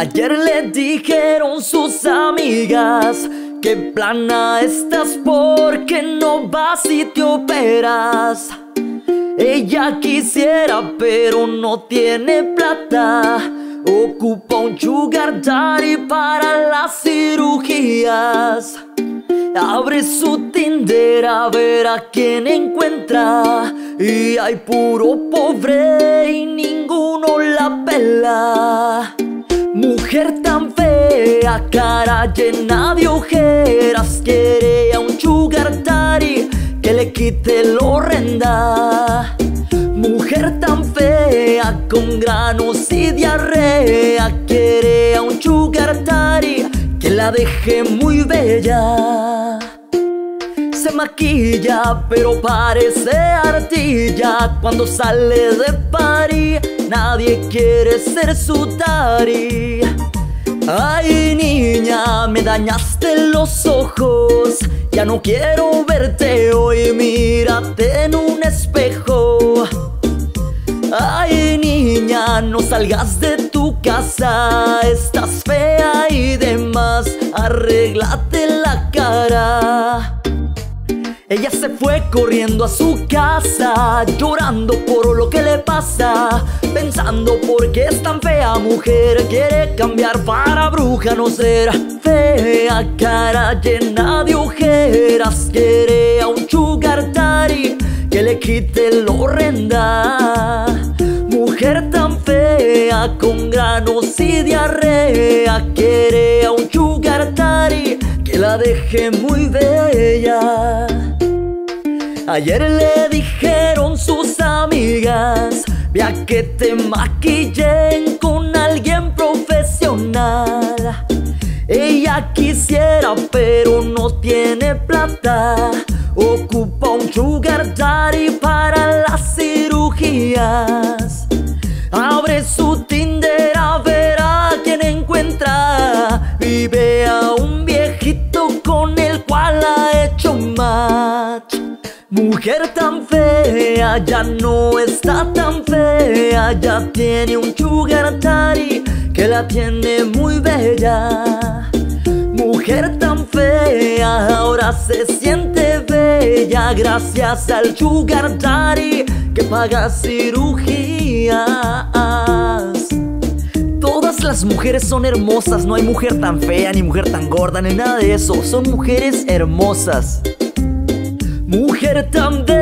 Ayer le dijeron sus amigas que plana estás porque no vas y te operas. Ella quisiera pero no tiene plata, ocupa un sugar daddy para las cirugías. Abre su Tinder a ver a quién encuentra, y hay puro pobre y ninguno la pela. Mujer tan fea, cara llena de ojeras, quiere a un sugar daddy que le quite la horrenda. Mujer tan fea, con granos y diarrea, quiere a un sugar daddy que la deje muy bella. Se maquilla pero parece artilla, cuando sale de party nadie quiere ser su daddy. Ay niña, me dañaste los ojos, ya no quiero verte hoy, mírate en un espejo. Ay niña, no salgas de tu casa, estás fea y demás, arréglate la cara. Ella se fue corriendo a su casa, llorando por lo que le pasa, pensando por qué es tan fea mujer. Quiere cambiar para bruja, no ser fea, cara llena de ojeras, quiere a un sugar daddy que le quite la horrenda. Mujer tan fea, con granos y diarrea, quiere a un sugar daddy que la deje muy bella. Ayer le dijeron sus amigas, ve a que te maquillen con alguien profesional. Ella quisiera pero no tiene plata, ocupa un sugar daddy para las cirugías. Abre su Tinder a ver a quién encuentra, vive a un viejito con el cual ha hecho match. Mujer tan fea, ya no está tan fea, ya tiene un sugar daddy que la tiene muy bella. Mujer tan fea, ahora se siente bella gracias al sugar daddy que paga cirugías. Todas las mujeres son hermosas, no hay mujer tan fea ni mujer tan gorda ni nada de eso, son mujeres hermosas. Mujer tan bella.